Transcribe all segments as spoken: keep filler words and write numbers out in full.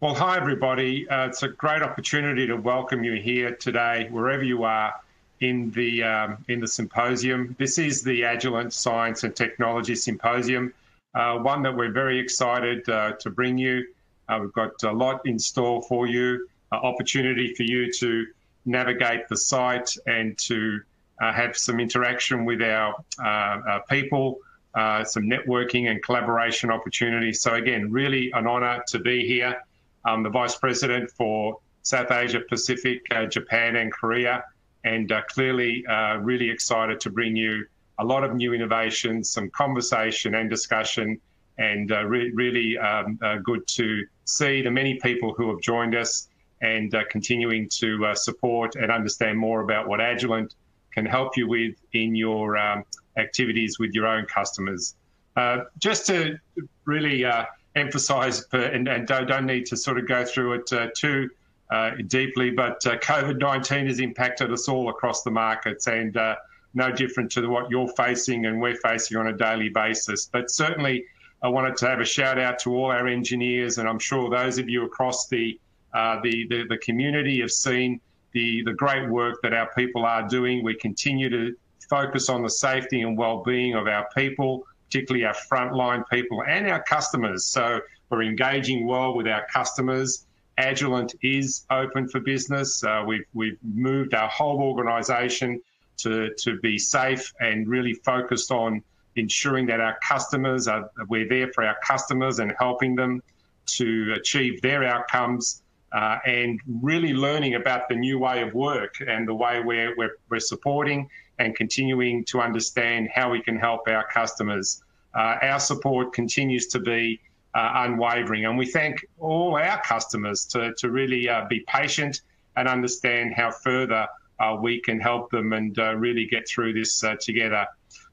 Well, hi, everybody. Uh, it's a great opportunity to welcome you here today, wherever you are in the, um, in the symposium. This is the Agilent Science and Technology Symposium, uh, one that we're very excited uh, to bring you. Uh, we've got a lot in store for you, uh, opportunity for you to navigate the site and to uh, have some interaction with our, uh, our people, uh, some networking and collaboration opportunities. So again, really an honour to be here. I'm the Vice President for South Asia, Pacific, uh, Japan and Korea, and uh, clearly uh, really excited to bring you a lot of new innovations, some conversation and discussion, and uh, re really um, uh, good to see the many people who have joined us and uh, continuing to uh, support and understand more about what Agilent can help you with in your um, activities with your own customers. Uh, just to really uh, emphasise, and, and don't need to sort of go through it uh, too uh, deeply, but uh, COVID nineteen has impacted us all across the markets, and uh, no different to what you're facing and we're facing on a daily basis. But certainly I wanted to have a shout out to all our engineers, and I'm sure those of you across the, uh, the, the, the community have seen the, the great work that our people are doing. We continue to focus on the safety and well-being of our people, particularly our frontline people and our customers. So we're engaging well with our customers. Agilent is open for business. Uh, we've, we've moved our whole organisation to, to be safe and really focused on ensuring that our customers, are, we're there for our customers and helping them to achieve their outcomes, uh, and really learning about the new way of work and the way we're, we're, we're supporting and continuing to understand how we can help our customers. Uh, our support continues to be uh, unwavering, and we thank all our customers to, to really uh, be patient and understand how further uh, we can help them and uh, really get through this uh, together.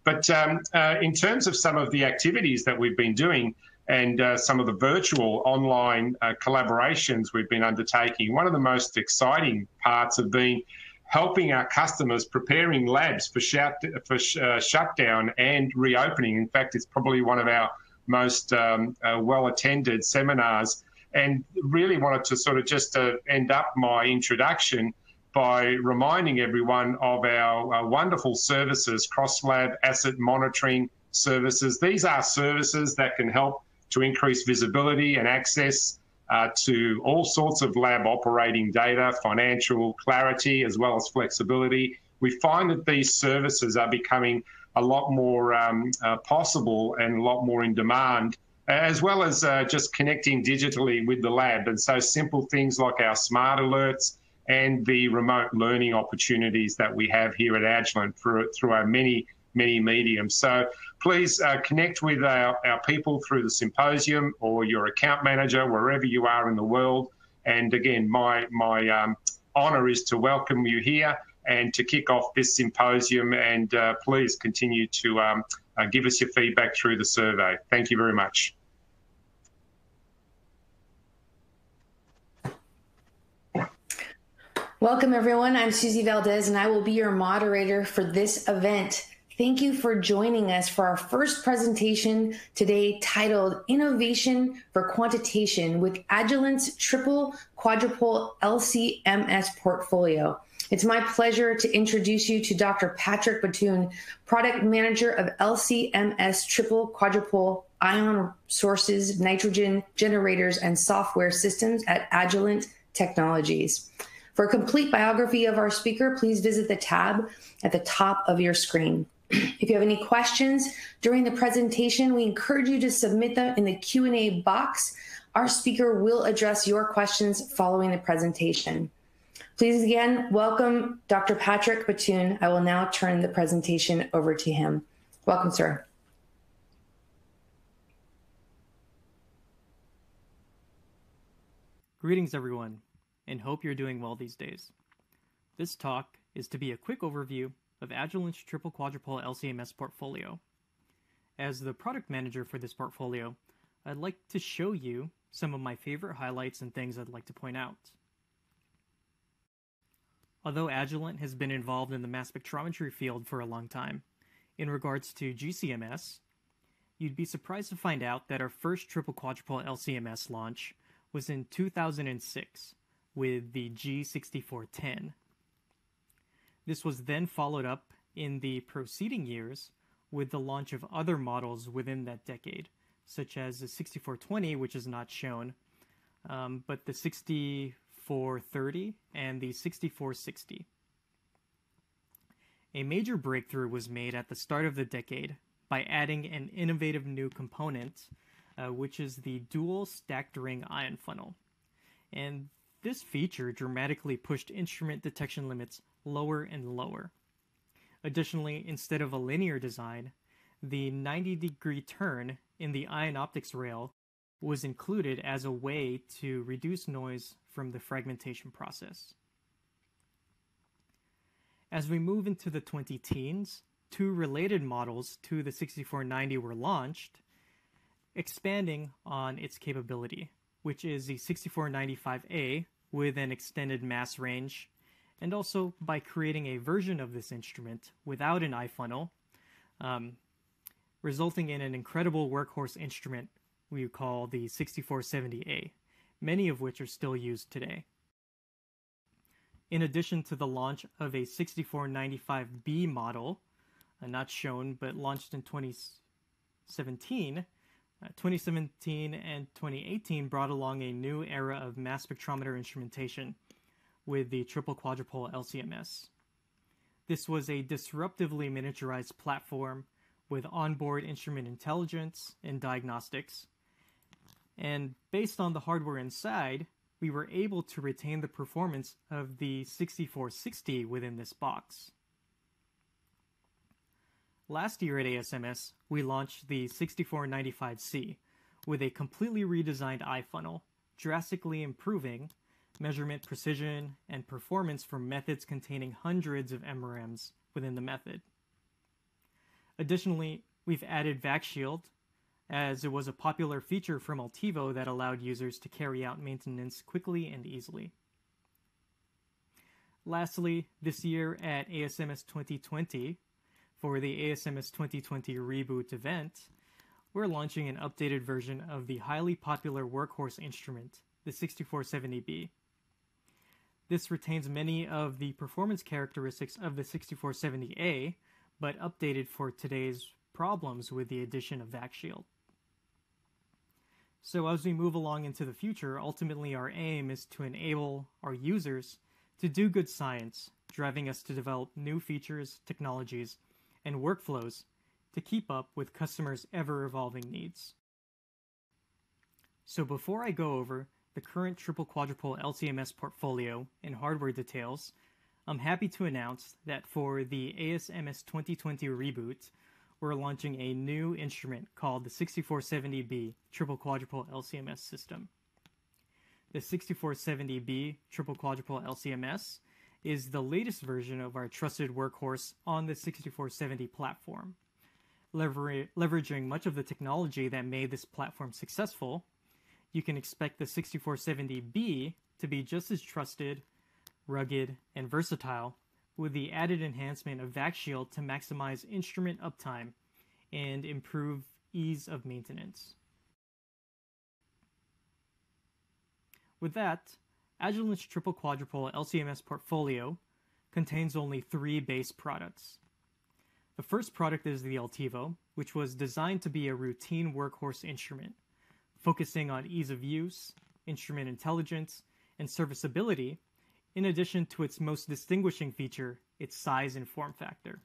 But um, uh, in terms of some of the activities that we've been doing and uh, some of the virtual online uh, collaborations we've been undertaking, one of the most exciting parts have been helping our customers preparing labs for, shut, for sh uh, shutdown and reopening. In fact, it's probably one of our most um, uh, well-attended seminars, and really wanted to sort of just uh, end up my introduction by reminding everyone of our uh, wonderful services, cross-lab asset monitoring services. These are services that can help to increase visibility and access Uh, to all sorts of lab operating data, financial clarity, as well as flexibility. We find that these services are becoming a lot more um, uh, possible and a lot more in demand, as well as uh, just connecting digitally with the lab. And so simple things like our smart alerts and the remote learning opportunities that we have here at Agilent through, through our many, many mediums. So please uh, connect with our, our people through the symposium or your account manager, wherever you are in the world. And again, my, my um, honour is to welcome you here and to kick off this symposium, and uh, please continue to um, uh, give us your feedback through the survey. Thank you very much. Welcome everyone, I'm Susie Valdez and I will be your moderator for this event. Thank you for joining us for our first presentation today, titled Innovation for Quantitation with Agilent's Triple Quadrupole L C M S Portfolio. It's my pleasure to introduce you to Doctor Patrick Batoon, Product Manager of L C M S Triple Quadrupole Ion Sources, Nitrogen Generators, and Software Systems at Agilent Technologies. For a complete biography of our speaker, please visit the tab at the top of your screen. If you have any questions during the presentation, we encourage you to submit them in the Q and A box. Our speaker will address your questions following the presentation. Please again, welcome Doctor Patrick Batoon. I will now turn the presentation over to him. Welcome, sir. Greetings, everyone, and hope you're doing well these days. This talk is to be a quick overview of Agilent's Triple Quadrupole L C M S portfolio. As the product manager for this portfolio, I'd like to show you some of my favorite highlights and things I'd like to point out. Although Agilent has been involved in the mass spectrometry field for a long time, in regards to G C M S, you'd be surprised to find out that our first Triple Quadrupole L C M S launch was in two thousand six with the G sixty-four ten. This was then followed up in the preceding years with the launch of other models within that decade, such as the sixty-four twenty, which is not shown, um, but the sixty-four thirty and the sixty-four sixty. A major breakthrough was made at the start of the decade by adding an innovative new component, uh, which is the dual stacked ring ion funnel. And this feature dramatically pushed instrument detection limits lower and lower. Additionally, instead of a linear design, the ninety degree turn in the ion optics rail was included as a way to reduce noise from the fragmentation process. As we move into the twenty teens, two related models to the sixty-four ninety were launched, expanding on its capability, which is the sixty-four ninety-five A with an extended mass range, and also by creating a version of this instrument without an iFunnel, um, resulting in an incredible workhorse instrument we call the sixty-four seventy A, many of which are still used today. In addition to the launch of a sixty-four ninety-five B model, uh, not shown but launched in twenty seventeen, uh, twenty seventeen and twenty eighteen brought along a new era of mass spectrometer instrumentation with the triple quadrupole L C M S. This was a disruptively miniaturized platform with onboard instrument intelligence and diagnostics, and based on the hardware inside, we were able to retain the performance of the sixty-four sixty within this box. Last year at A S M S, we launched the sixty-four ninety-five C with a completely redesigned iFunnel, drastically improving measurement precision and performance for methods containing hundreds of M R Ms within the method. Additionally, we've added VacShield, as it was a popular feature from Ultivo that allowed users to carry out maintenance quickly and easily. Lastly, this year at A S M S twenty twenty, for the A S M S twenty twenty reboot event, we're launching an updated version of the highly popular workhorse instrument, the sixty-four seventy B. This retains many of the performance characteristics of the sixty-four seventy A, but updated for today's problems with the addition of VacShield. So as we move along into the future, ultimately our aim is to enable our users to do good science, driving us to develop new features, technologies, and workflows to keep up with customers' ever-evolving needs. So before I go over the current triple quadrupole L C M S portfolio and hardware details, I'm happy to announce that for the A S M S twenty twenty reboot, we're launching a new instrument called the sixty-four seventy B triple quadrupole L C M S system. The sixty-four seventy B triple quadrupole L C M S is the latest version of our trusted workhorse on the sixty-four seventy platform, Lever leveraging much of the technology that made this platform successful. You can expect the sixty-four seventy B to be just as trusted, rugged, and versatile, with the added enhancement of VacShield to maximize instrument uptime and improve ease of maintenance. With that, Agilent's triple quadrupole L C M S portfolio contains only three base products. The first product is the Ultivo, which was designed to be a routine workhorse instrument, focusing on ease of use, instrument intelligence, and serviceability, in addition to its most distinguishing feature, its size and form factor.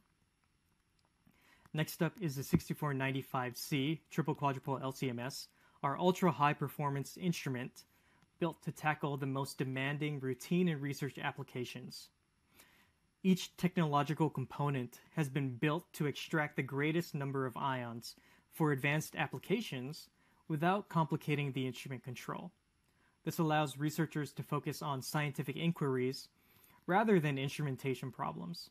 Next up is the sixty-four ninety-five C triple quadrupole L C M S, our ultra-high performance instrument built to tackle the most demanding routine and research applications. Each technological component has been built to extract the greatest number of ions for advanced applications without complicating the instrument control. This allows researchers to focus on scientific inquiries rather than instrumentation problems.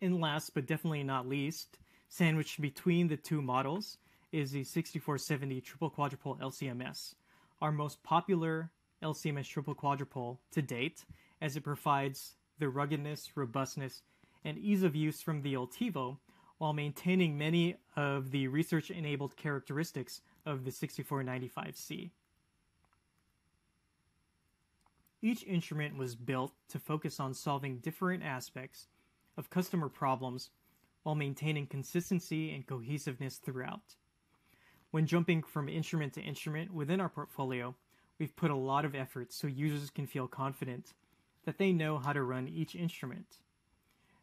And last but definitely not least, sandwiched between the two models is the sixty-four seventy triple quadrupole L C M S, our most popular L C M S triple quadrupole to date, as it provides the ruggedness, robustness, and ease of use from the Ultivo while maintaining many of the research-enabled characteristics of the sixty-four ninety-five C. Each instrument was built to focus on solving different aspects of customer problems while maintaining consistency and cohesiveness throughout. When jumping from instrument to instrument within our portfolio, we've put a lot of effort so users can feel confident that they know how to run each instrument.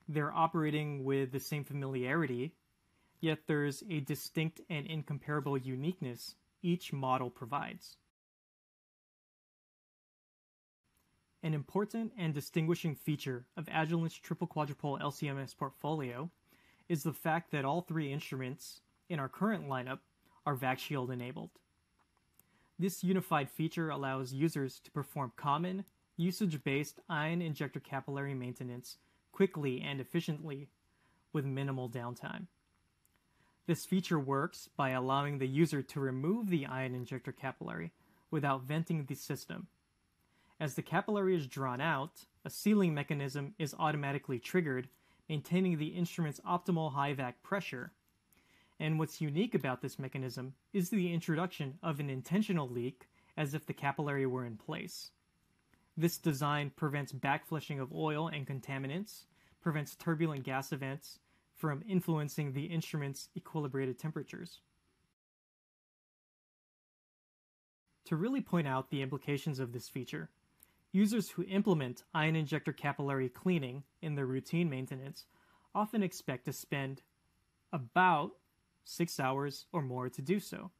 They're operating with the same familiarity, yet there's a distinct and incomparable uniqueness each model provides. An important and distinguishing feature of Agilent's Triple Quadrupole L C M S portfolio is the fact that all three instruments in our current lineup are VacShield enabled. This unified feature allows users to perform common, usage-based ion injector capillary maintenance quickly and efficiently with minimal downtime. This feature works by allowing the user to remove the ion injector capillary without venting the system. As the capillary is drawn out, a sealing mechanism is automatically triggered, maintaining the instrument's optimal high vac pressure. And what's unique about this mechanism is the introduction of an intentional leak as if the capillary were in place. This design prevents backflushing of oil and contaminants, prevents turbulent gas events from influencing the instrument's equilibrated temperatures. To really point out the implications of this feature, users who implement ion injector capillary cleaning in their routine maintenance often expect to spend about six hours or more to do so.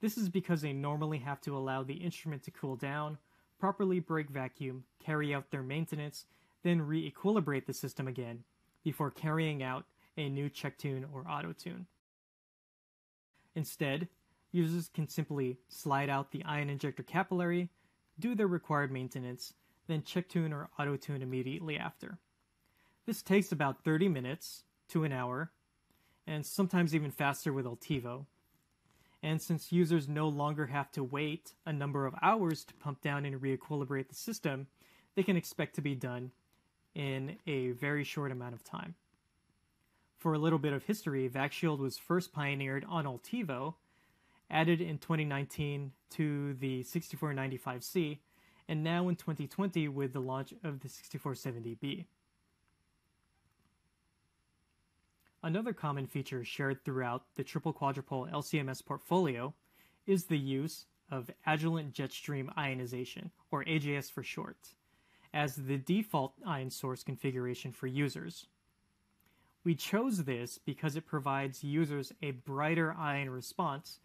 This is because they normally have to allow the instrument to cool down, properly break vacuum, carry out their maintenance, then re-equilibrate the system again before carrying out a new check tune or auto tune. Instead, users can simply slide out the ion injector capillary, do their required maintenance, then check tune or auto tune immediately after. This takes about thirty minutes to an hour, and sometimes even faster with Ultivo. And since users no longer have to wait a number of hours to pump down and re-equilibrate the system, they can expect to be done in a very short amount of time. For a little bit of history, VacShield was first pioneered on Ultivo, added in twenty nineteen to the sixty-four ninety-five C, and now in twenty twenty with the launch of the sixty-four seventy B. Another common feature shared throughout the Triple Quadrupole L C M S portfolio is the use of Agilent Jetstream Ionization, or A J S for short, as the default ion source configuration for users. We chose this because it provides users a brighter ion response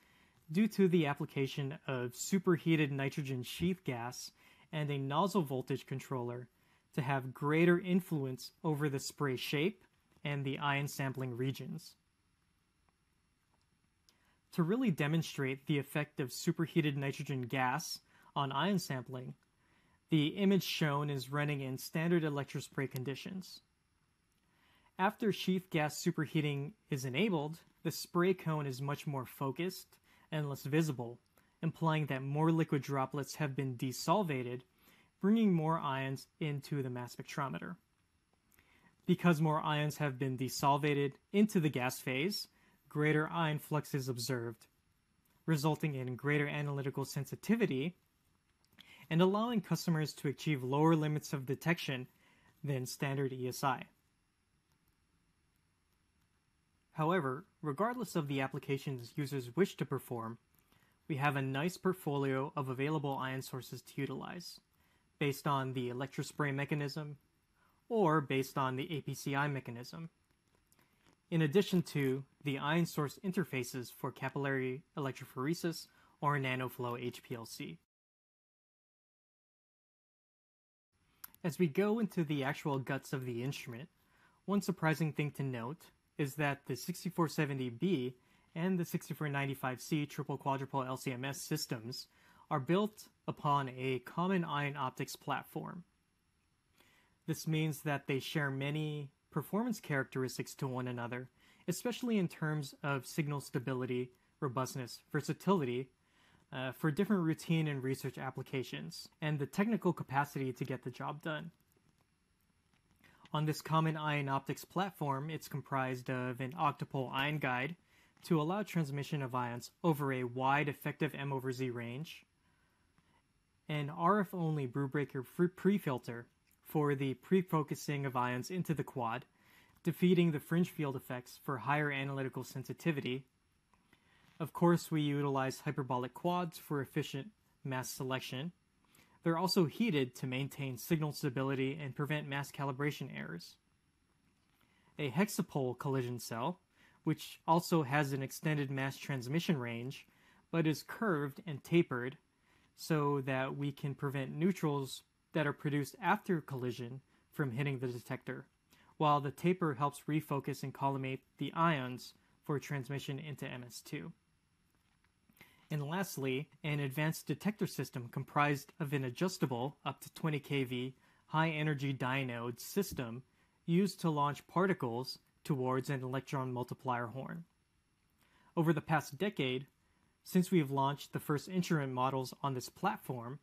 due to the application of superheated nitrogen sheath gas and a nozzle voltage controller to have greater influence over the spray shape and the ion sampling regions. To really demonstrate the effect of superheated nitrogen gas on ion sampling, the image shown is running in standard electrospray conditions. After sheath gas superheating is enabled, the spray cone is much more focused and less visible, implying that more liquid droplets have been desolvated, bringing more ions into the mass spectrometer. Because more ions have been desolvated into the gas phase, greater ion flux is observed, resulting in greater analytical sensitivity and allowing customers to achieve lower limits of detection than standard E S I. However, regardless of the applications users wish to perform, we have a nice portfolio of available ion sources to utilize, based on the electrospray mechanism, or based on the A P C I mechanism. In addition to the ion source interfaces for capillary electrophoresis or nanoflow H P L C. As we go into the actual guts of the instrument, one surprising thing to note is that the sixty-four seventy B and the sixty-four ninety-five C triple quadrupole L C M S systems are built upon a common ion optics platform. This means that they share many performance characteristics to one another, especially in terms of signal stability, robustness, versatility, uh, for different routine and research applications, and the technical capacity to get the job done. On this common ion optics platform, it's comprised of an octopole ion guide to allow transmission of ions over a wide effective M over Z range, an R F-only Brubaker pre-filter for the pre-focusing of ions into the quad, defeating the fringe field effects for higher analytical sensitivity. Of course, we utilize hyperbolic quads for efficient mass selection. They're also heated to maintain signal stability and prevent mass calibration errors. A hexapole collision cell, which also has an extended mass transmission range, but is curved and tapered so that we can prevent neutrals that are produced after collision from hitting the detector, while the taper helps refocus and collimate the ions for transmission into M S two. And lastly, an advanced detector system comprised of an adjustable, up to twenty k V, high-energy dynode system used to launch particles towards an electron multiplier horn. Over the past decade, since we've launched the first instrument models on this platform,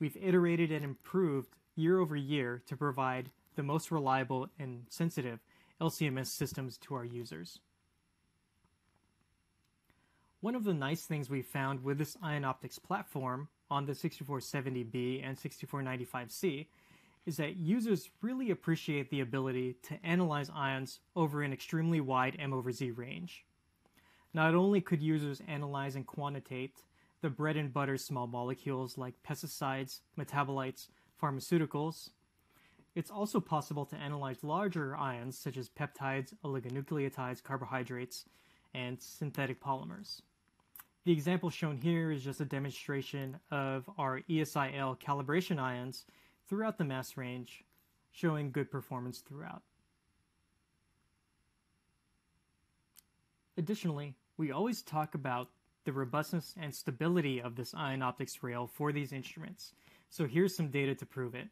we've iterated and improved year over year to provide the most reliable and sensitive L C M S systems to our users. One of the nice things we found with this ion optics platform on the sixty-four seventy B and sixty-four ninety-five C is that users really appreciate the ability to analyze ions over an extremely wide M over Z range. Not only could users analyze and quantitate the bread and butter small molecules like pesticides, metabolites, pharmaceuticals, it's also possible to analyze larger ions such as peptides, oligonucleotides, carbohydrates, and synthetic polymers. The example shown here is just a demonstration of our E S I L calibration ions throughout the mass range, showing good performance throughout. Additionally, we always talk about the robustness and stability of this ion optics rail for these instruments, so here's some data to prove it.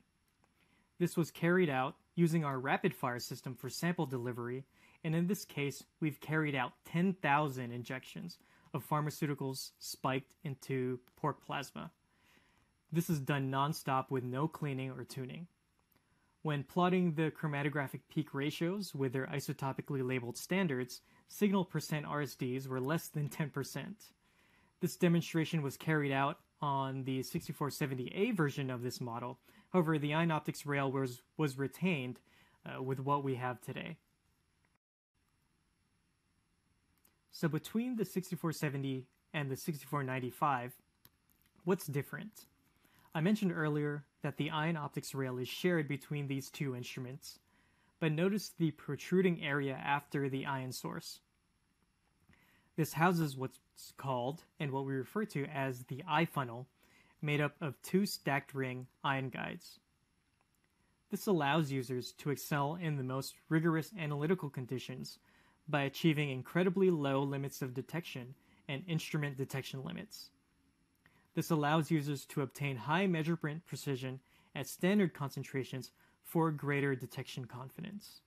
This was carried out using our rapid-fire system for sample delivery, and in this case, we've carried out ten thousand injections of pharmaceuticals spiked into pork plasma. This is done non-stop with no cleaning or tuning. When plotting the chromatographic peak ratios with their isotopically labeled standards, signal percent R S Ds were less than ten percent. This demonstration was carried out on the sixty-four seventy A version of this model. However, the ion optics rail was, was retained uh, with what we have today. So between the sixty-four seventy and the sixty-four ninety-five, what's different? I mentioned earlier that the ion optics rail is shared between these two instruments, but notice the protruding area after the ion source. This houses what's called, and what we refer to as, the iFunnel, made up of two stacked ring ion guides. This allows users to excel in the most rigorous analytical conditions by achieving incredibly low limits of detection and instrument detection limits. This allows users to obtain high measurement precision at standard concentrations for greater detection confidence.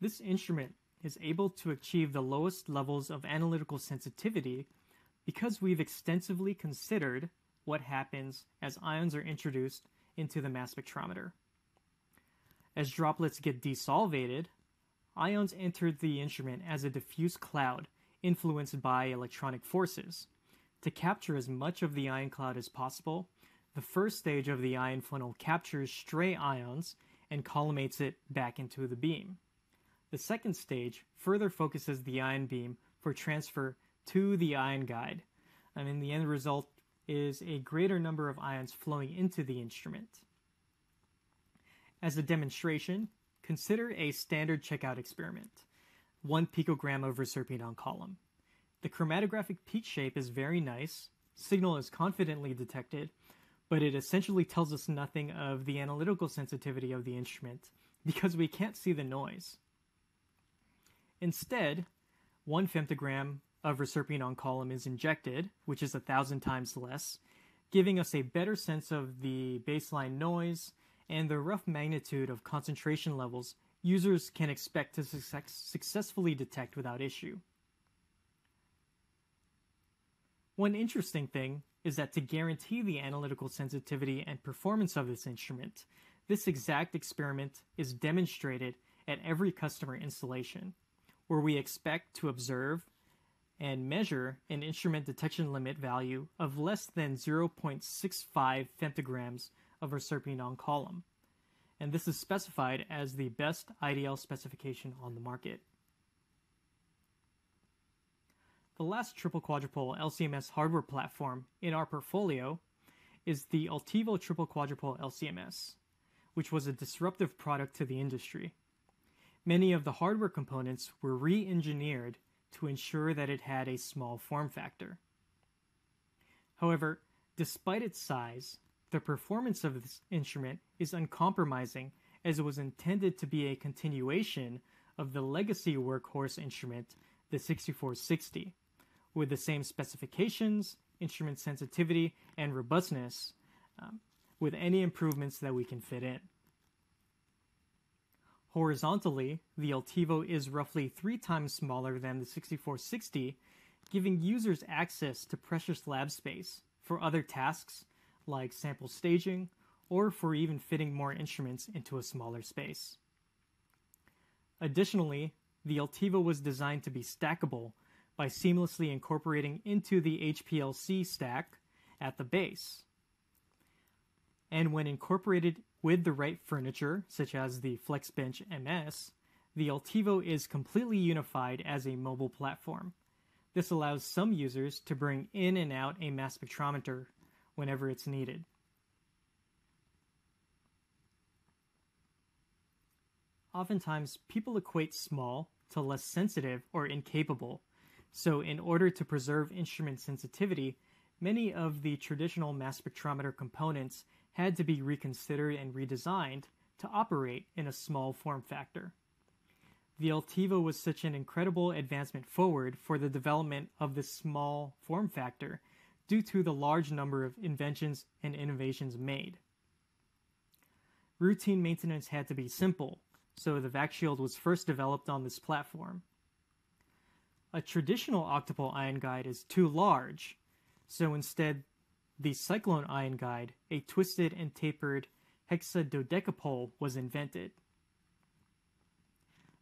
This instrument is able to achieve the lowest levels of analytical sensitivity because we've extensively considered what happens as ions are introduced into the mass spectrometer. As droplets get desolvated, ions enter the instrument as a diffuse cloud influenced by electronic forces. To capture as much of the ion cloud as possible, the first stage of the ion funnel captures stray ions and collimates it back into the beam. The second stage further focuses the ion beam for transfer to the ion guide, and in the end result is a greater number of ions flowing into the instrument. As a demonstration, consider a standard checkout experiment, one picogram of reserpine on column. The chromatographic peak shape is very nice, signal is confidently detected, but it essentially tells us nothing of the analytical sensitivity of the instrument because we can't see the noise. Instead, one femtogram of reserpine on column is injected, which is a thousand times less, giving us a better sense of the baseline noise and the rough magnitude of concentration levels users can expect to success successfully detect without issue. One interesting thing is that to guarantee the analytical sensitivity and performance of this instrument, this exact experiment is demonstrated at every customer installation, where we expect to observe and measure an instrument detection limit value of less than zero point six five femtograms of reserpine on column, and this is specified as the best I D L specification on the market. The last triple quadrupole L C M S hardware platform in our portfolio is the Ultivo triple quadrupole L C M S, which was a disruptive product to the industry. Many of the hardware components were re-engineered to ensure that it had a small form factor. However, despite its size, the performance of this instrument is uncompromising, as it was intended to be a continuation of the legacy workhorse instrument, the sixty-four sixty, with the same specifications, instrument sensitivity, and robustness, um, with any improvements that we can fit in. Horizontally, the Ultivo is roughly three times smaller than the sixty-four sixty, giving users access to precious lab space for other tasks like sample staging, or for even fitting more instruments into a smaller space. Additionally, the Ultivo was designed to be stackable by seamlessly incorporating into the H P L C stack at the base. And when incorporated with the right furniture, such as the Flexbench M S, the Ultivo is completely unified as a mobile platform. This allows some users to bring in and out a mass spectrometer whenever it's needed. Oftentimes, people equate small to less sensitive or incapable, so in order to preserve instrument sensitivity, many of the traditional mass spectrometer components had to be reconsidered and redesigned to operate in a small form factor. The Ultivo was such an incredible advancement forward for the development of this small form factor due to the large number of inventions and innovations made. Routine maintenance had to be simple, so the VacShield was first developed on this platform. A traditional octopole ion guide is too large, so instead the cyclone ion guide, a twisted and tapered hexadodecapole, was invented.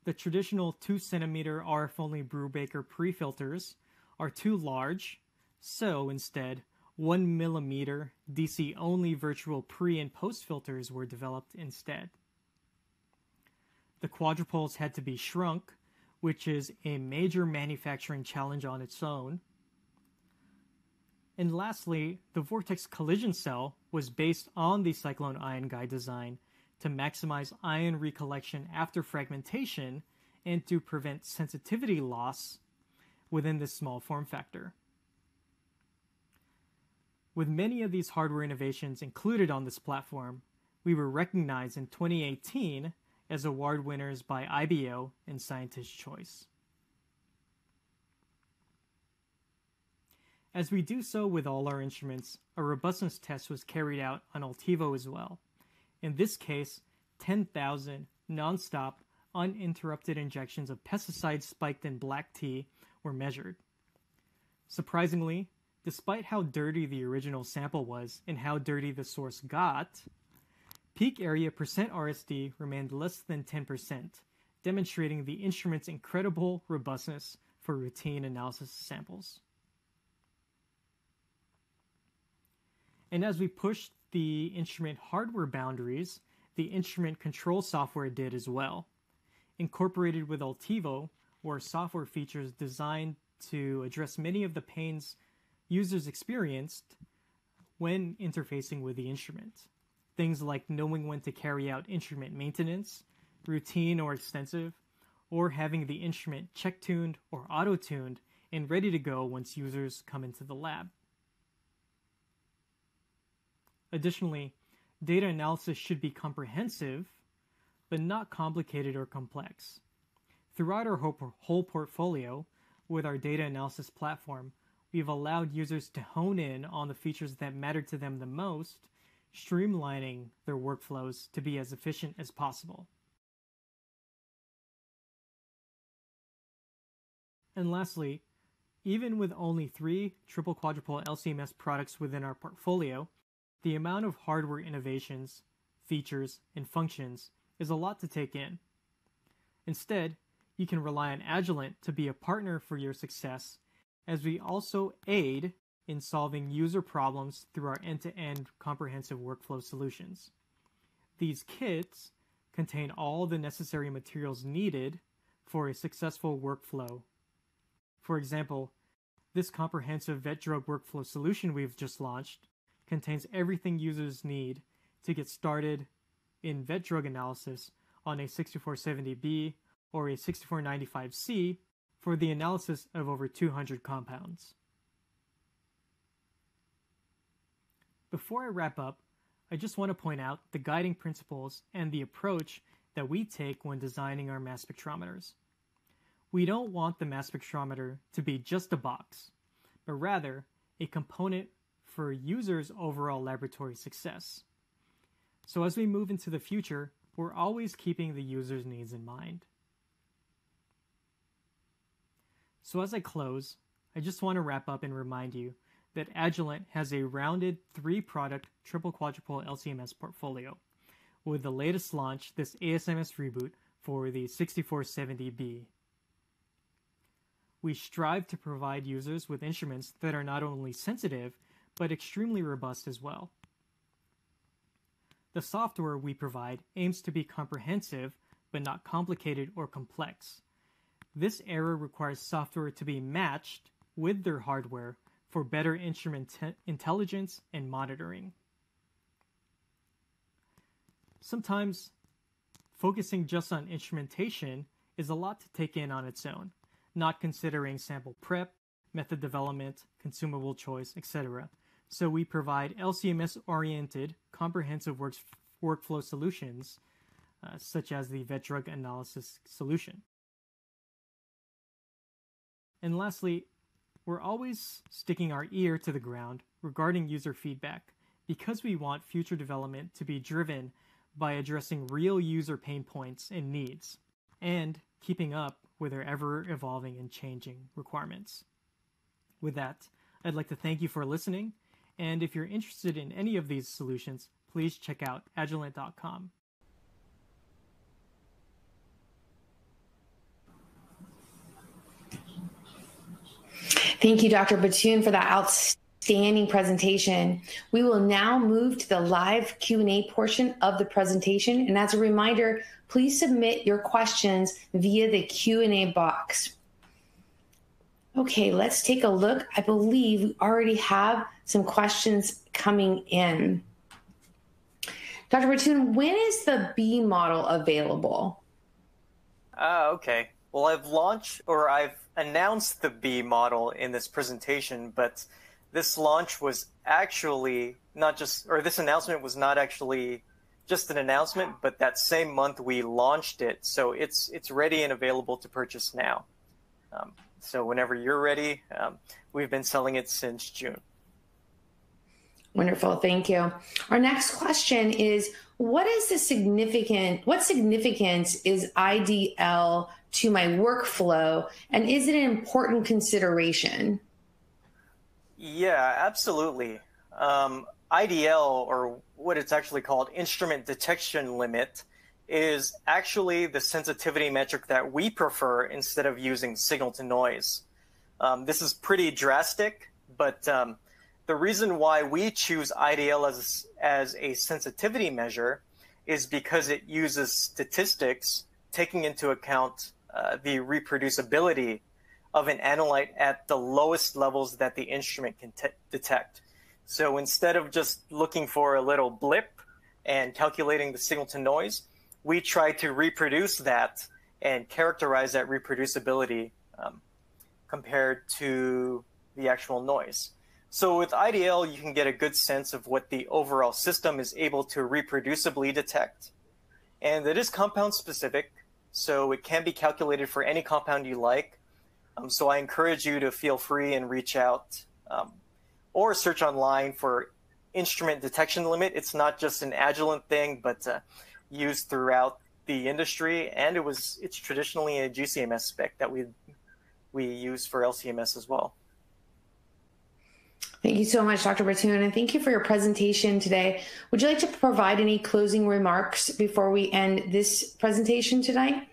The traditional two centimeter R F-only Brubaker pre-filters are too large, so instead one millimeter D C-only virtual pre- and post-filters were developed instead. The quadrupoles had to be shrunk, which is a major manufacturing challenge on its own. And lastly, the vortex collision cell was based on the cyclone ion guide design to maximize ion recollection after fragmentation and to prevent sensitivity loss within this small form factor. With many of these hardware innovations included on this platform, we were recognized in twenty eighteen as award winners by I B O and Scientist Choice. As we do so with all our instruments, a robustness test was carried out on Ultivo as well. In this case, ten thousand non-stop, uninterrupted injections of pesticide spiked in black tea were measured. Surprisingly, despite how dirty the original sample was and how dirty the source got, peak area percent R S D remained less than ten percent, demonstrating the instrument's incredible robustness for routine analysis samples. And as we pushed the instrument hardware boundaries, the instrument control software did as well. Incorporated with Ultivo were software features designed to address many of the pains users experienced when interfacing with the instrument. Things like knowing when to carry out instrument maintenance, routine or extensive, or having the instrument check-tuned or auto-tuned and ready to go once users come into the lab. Additionally, data analysis should be comprehensive, but not complicated or complex. Throughout our whole portfolio, with our data analysis platform, we've allowed users to hone in on the features that matter to them the most, streamlining their workflows to be as efficient as possible. And lastly, even with only three triple quadrupole L C M S products within our portfolio, the amount of hardware innovations, features, and functions is a lot to take in. Instead, you can rely on Agilent to be a partner for your success as we also aid in solving user problems through our end-to-end comprehensive workflow solutions. These kits contain all the necessary materials needed for a successful workflow. For example, this comprehensive vet drug workflow solution we've just launched contains everything users need to get started in vet drug analysis on a sixty-four seventy B or a sixty-four ninety-five C for the analysis of over two hundred compounds. Before I wrap up, I just want to point out the guiding principles and the approach that we take when designing our mass spectrometers. We don't want the mass spectrometer to be just a box, but rather a component for users' overall laboratory success. So as we move into the future, we're always keeping the user's needs in mind. So as I close, I just want to wrap up and remind you that Agilent has a rounded three-product triple quadrupole L C M S portfolio, with the latest launch, this A S M S reboot for the sixty-four seventy B. We strive to provide users with instruments that are not only sensitive, but extremely robust as well. The software we provide aims to be comprehensive, but not complicated or complex. This error requires software to be matched with their hardware for better instrument intelligence and monitoring. Sometimes focusing just on instrumentation is a lot to take in on its own, not considering sample prep, method development, consumable choice, et cetera. So we provide L C M S-oriented comprehensive works, workflow solutions, uh, such as the vet drug analysis solution. And lastly, we're always sticking our ear to the ground regarding user feedback, because we want future development to be driven by addressing real user pain points and needs, and keeping up with their ever-evolving and changing requirements. With that, I'd like to thank you for listening, and if you're interested in any of these solutions, please check out Agilent dot com. Thank you, Doctor Batoon, for that outstanding presentation. We will now move to the live Q and A portion of the presentation. And as a reminder, please submit your questions via the Q and A box. Okay, let's take a look. I believe we already have some questions coming in. Doctor Batoon, when is the B model available? Oh, uh, okay. Well, I've launched, or I've announced the B model in this presentation, but this launch was actually not just, or this announcement was not actually just an announcement, but that same month we launched it. So it's, it's ready and available to purchase now. Um, so whenever you're ready, um, we've been selling it since June. Wonderful, thank you. Our next question is, what is the significant, what significance is I D L to my workflow, and is it an important consideration? Yeah, absolutely. Um, I D L, or what it's actually called, instrument detection limit, is actually the sensitivity metric that we prefer instead of using signal to noise. Um, this is pretty drastic, but um, the reason why we choose I D L as, as a sensitivity measure is because it uses statistics taking into account uh, the reproducibility of an analyte at the lowest levels that the instrument can detect. So instead of just looking for a little blip and calculating the signal to noise, we try to reproduce that and characterize that reproducibility um, compared to the actual noise. So with I D L, you can get a good sense of what the overall system is able to reproducibly detect. And it is compound specific, so it can be calculated for any compound you like. Um, so I encourage you to feel free and reach out um, or search online for instrument detection limit. It's not just an Agilent thing, but uh, used throughout the industry. And it was it's traditionally a G C M S spec that we, we use for L C M S as well. Thank you so much, Doctor Batoon, and thank you for your presentation today. Would you like to provide any closing remarks before we end this presentation tonight?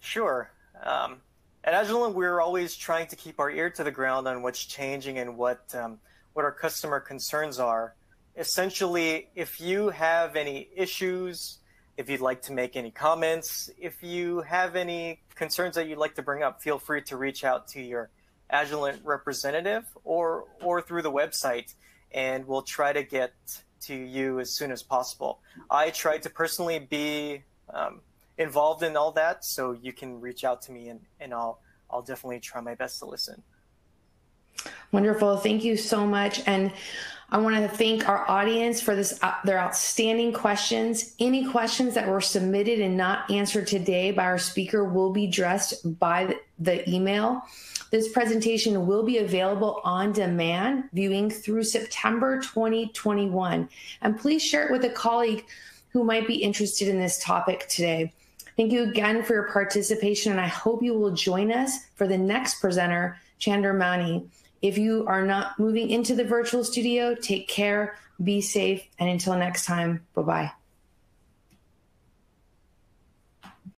Sure. Um, At Agilent, we're always trying to keep our ear to the ground on what's changing and what um, what our customer concerns are. Essentially, if you have any issues, if you'd like to make any comments, if you have any concerns that you'd like to bring up, feel free to reach out to your Agilent representative or or through the website, and we'll try to get to you as soon as possible. I try to personally be um, involved in all that, so you can reach out to me, and, and I'll, I'll definitely try my best to listen. Wonderful. Thank you so much. And I want to thank our audience for this, uh, their outstanding questions. Any questions that were submitted and not answered today by our speaker will be addressed by the email. This presentation will be available on demand viewing through September twenty twenty-one. And please share it with a colleague who might be interested in this topic today. Thank you again for your participation, and I hope you will join us for the next presenter, Chandramouli. If you are not moving into the virtual studio, take care, be safe, and until next time, bye-bye.